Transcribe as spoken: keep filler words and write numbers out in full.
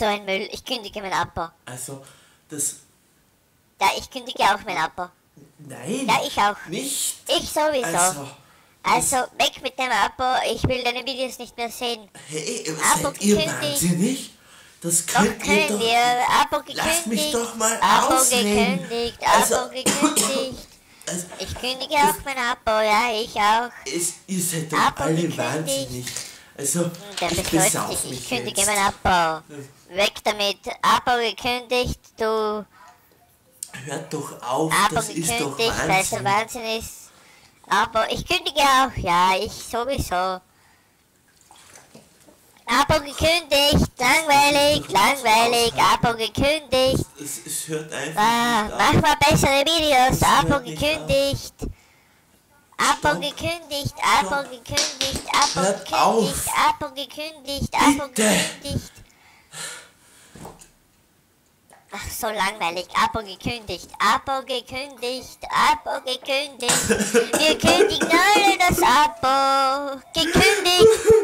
so ein Müll. Ich kündige meinen Abbau. Also, das... Ja, ich kündige auch meinen Abbau. Nein. Ja, ich auch. Nicht. Ich sowieso. Also, also weg mit deinem Abbau. Ich will deine Videos nicht mehr sehen. Hey, was seid ihr wahnsinnig? Das könnt doch ihr doch... Wir. Abo gekündigt. Lasst mich doch mal Abo ausnehmen. Gekündigt. Abo also, gekündigt. Also, ich kündige das, auch mein Abo, ja, ich auch. Es, ihr seid doch Abo alle gekündigt. Wahnsinnig. Also, der ich besauf mich. Ich kündige jetzt. Mein Abo. Weg damit. Abo gekündigt, du... Hört doch auf, Abo das gekündigt, ist doch Wahnsinn. Weil es ein Wahnsinn ist. Abo, ich kündige auch, ja, ich sowieso. Abo gekündigt, langweilig, langweilig, Abo gekündigt. Es, es hört einfach ah, nicht mach auf. Mal bessere Videos, Abo gekündigt. Abo gekündigt, Abo gekündigt, Abo gekündigt, Abo gekündigt, Abo gekündigt. Ach, so langweilig, Abo gekündigt, Abo gekündigt, Abo gekündigt. Wir kündigen alle das Abo. Gekündigt.